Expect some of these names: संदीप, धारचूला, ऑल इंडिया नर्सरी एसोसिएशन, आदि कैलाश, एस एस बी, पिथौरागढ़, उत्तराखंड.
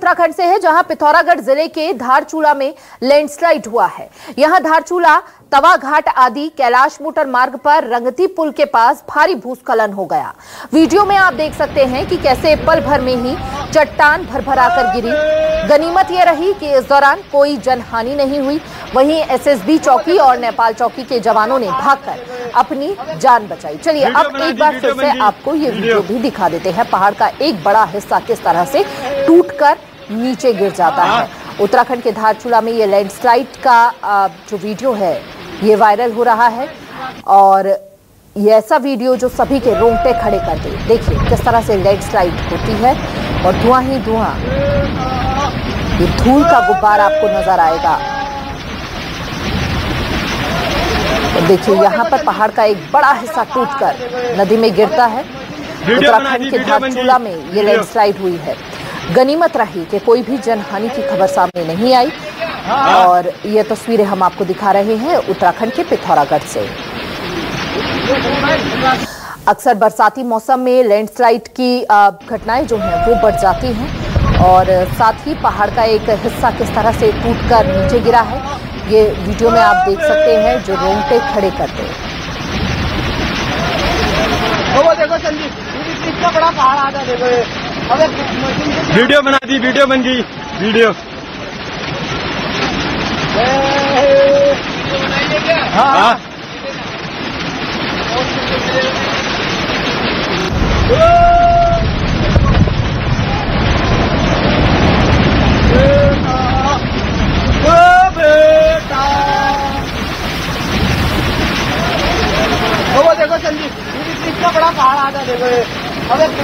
उत्तराखंड से है, जहां पिथौरागढ़ जिले के धारचूला में लैंडस्लाइड हुआ है। यहां धारचूला तवा घाट आदि कैलाश मोटर मार्ग पर रंगती पुल के पास भारी भूस्खलन हो गया। वीडियो में आप देख सकते हैं कि कैसे पल भर में ही चट्टान भरभराकर गिरी। गनीमत यह रही कि इस दौरान कोई जनहानि नहीं हुई। वहीं SSB चौकी और नेपाल चौकी के जवानों ने भागकर अपनी जान बचाई। चलिए अब एक बार फिर से आपको ये वीडियो भी दिखा देते हैं। पहाड़ का एक बड़ा हिस्सा किस तरह से टूटकर नीचे गिर जाता है। उत्तराखंड के धारचूला में ये लैंडस्लाइड का जो वीडियो है ये वायरल हो रहा है, और ये ऐसा वीडियो जो सभी के रोंगटे खड़े कर दे। देखिए किस तरह से लैंडस्लाइड होती है और धुआं ही धुआं, ये धूल का गुब्बारा आपको नजर आएगा। तो देखिए यहाँ पर पहाड़ का एक बड़ा हिस्सा टूटकर नदी में गिरता है। उत्तराखंड के धारचूला में ये लैंडस्लाइड हुई है। गनीमत रही कि कोई भी जनहानि की खबर सामने नहीं आई, और ये तस्वीरें हम आपको दिखा रहे हैं उत्तराखंड के पिथौरागढ़ से। अक्सर बरसाती मौसम में लैंडस्लाइड की घटनाएं जो हैं वो बढ़ जाती हैं, और साथ ही पहाड़ का एक हिस्सा किस तरह से टूटकर नीचे गिरा है ये वीडियो में आप देख सकते हैं, जो रोंगटे खड़े करते हैं। वो देखो संदीप, कितना बड़ा पहाड़ आता देखो ये। अब वीडियो बना दी, वीडियो बन गई, वीडियो। हाँ वो देखो संदीप, कितना बड़ा पहाड़ आता देखो ये। अब